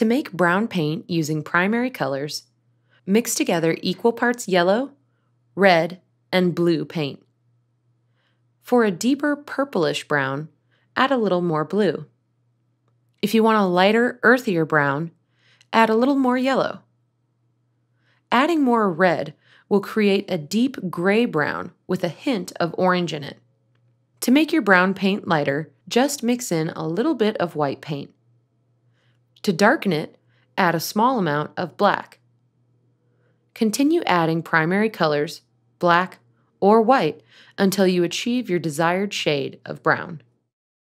To make brown paint using primary colors, mix together equal parts yellow, red, and blue paint. For a deeper purplish brown, add a little more blue. If you want a lighter, earthier brown, add a little more yellow. Adding more red will create a deep gray brown with a hint of orange in it. To make your brown paint lighter, just mix in a little bit of white paint. To darken it, add a small amount of black. Continue adding primary colors, black or white, until you achieve your desired shade of brown.